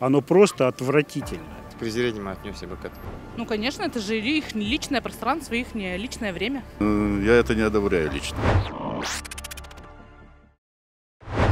оно просто отвратительно. С презрением отнесся бы к этому. Ну, конечно, это же их личное пространство, их личное время. Я это не одобряю лично.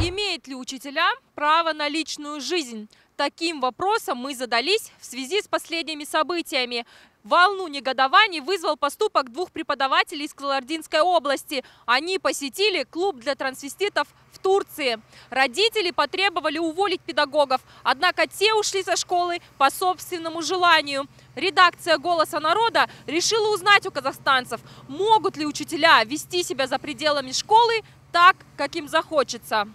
Имеют ли учителя право на личную жизнь? Таким вопросом мы задались в связи с последними событиями. Волну негодований вызвал поступок двух преподавателей из Кызылординской области. Они посетили клуб для трансвеститов в Турции. Родители потребовали уволить педагогов, однако те ушли со школы по собственному желанию. Редакция «Голоса народа» решила узнать у казахстанцев, могут ли учителя вести себя за пределами школы так, как им захочется.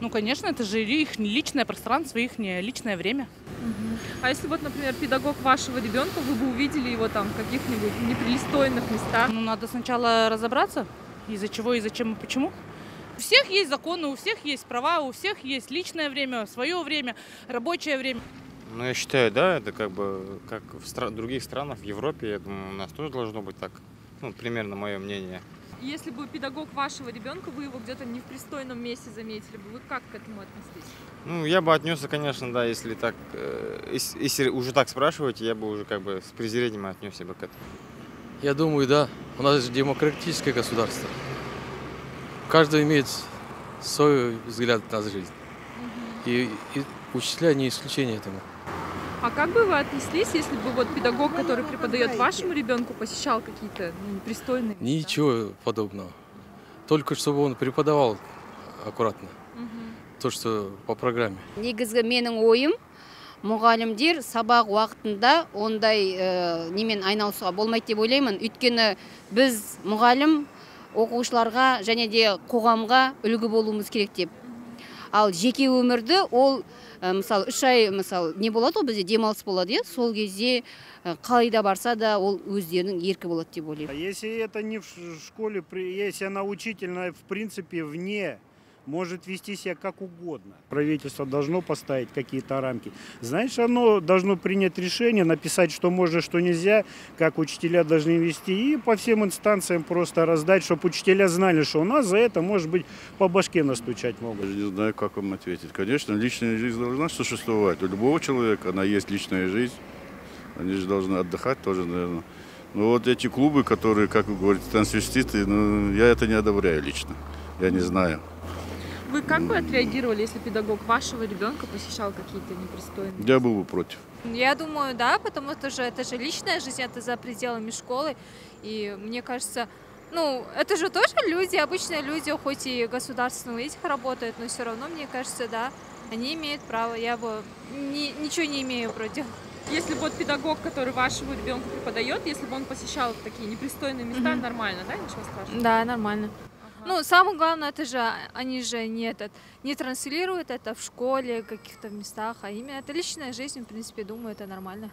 Ну, конечно, это же их личное пространство, их личное время. Угу. А если вот, например, педагог вашего ребенка, вы бы увидели его там в каких-нибудь непристойных местах? Ну, надо сначала разобраться, из-за чего, и зачем, и почему. У всех есть законы, у всех есть права, у всех есть личное время, свое время, рабочее время. Ну, я считаю, да, это как бы как в других странах, в Европе, я думаю, у нас тоже должно быть так, ну, примерно мое мнение. Если бы педагог вашего ребенка, вы его где-то не в пристойном месте заметили бы, вы как к этому отнеслись? Ну, я бы отнесся, конечно, да, если так, если уже так спрашиваете, я бы уже как бы с презрением отнесся бы к этому. Я думаю, да. У нас же демократическое государство. Каждый имеет свой взгляд на жизнь. Угу. И учителя не исключение этому. А как бы вы отнеслись, если бы вот педагог, который преподает вашему ребенку, посещал какие-то непристойные места? Ничего подобного. Только чтобы он преподавал аккуратно. То, что по программе. Негізгі менің ойым, мұғалімдер сабақ уақытында ондай немен айналысуға болмайды деп ойлаймын. Өйткені біз мұғалім оқушыларға және де қоғамға үлгі болуымыз керек деп. Ал жеке өмірді ол мысалы 3 ай мысалы не болады, ол бізде демалыс болады, сол кезде қайда барса да ол өздерінің еркі болады деп ойлаймын. Если это не в школе, если она учительная, в принципе, вне, может вести себя как угодно. Правительство должно поставить какие-то рамки. Значит, оно должно принять решение, написать, что можно, что нельзя, как учителя должны вести, и по всем инстанциям просто раздать, чтобы учителя знали, что у нас за это, может быть, по башке настучать могут. Я не знаю, как вам ответить. Конечно, личная жизнь должна существовать. У любого человека она есть личная жизнь. Они же должны отдыхать тоже, наверное. Но вот эти клубы, которые, как вы говорите, трансвеститы, ну, я это не одобряю лично. Я не знаю. Вы как бы отреагировали, если педагог вашего ребенка посещал какие-то непристойные? Я был бы против. Я думаю, да, потому что же, это же личная жизнь, это за пределами школы. И мне кажется, ну, это же тоже люди, обычные люди, хоть и государственные этих работают, но все равно, мне кажется, да, они имеют право, я бы ничего не имею против. Если бы вот педагог, который вашего ребенка преподает, если бы он посещал такие непристойные места, нормально, да, ничего страшного? Да, нормально. Ну, самое главное, это же, они же не транслируют это в школе, в каких-то местах, а именно это личная жизнь, в принципе, думаю, это нормально.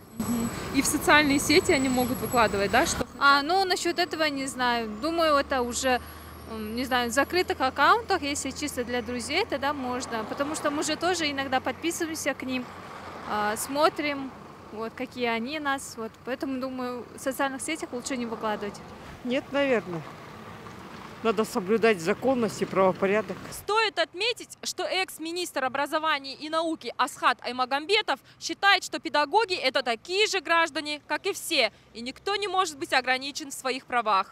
И в социальные сети они могут выкладывать, да? Что... ну, насчет этого не знаю. Думаю, это уже, не знаю, в закрытых аккаунтах, если чисто для друзей, тогда можно. Потому что мы же тоже иногда подписываемся к ним, смотрим, вот, какие они нас, вот. Поэтому, думаю, в социальных сетях лучше не выкладывать. Нет, наверное. Надо соблюдать законность и правопорядок. Стоит отметить, что экс-министр образования и науки Асхат Аймагамбетов считает, что педагоги – это такие же граждане, как и все, и никто не может быть ограничен в своих правах.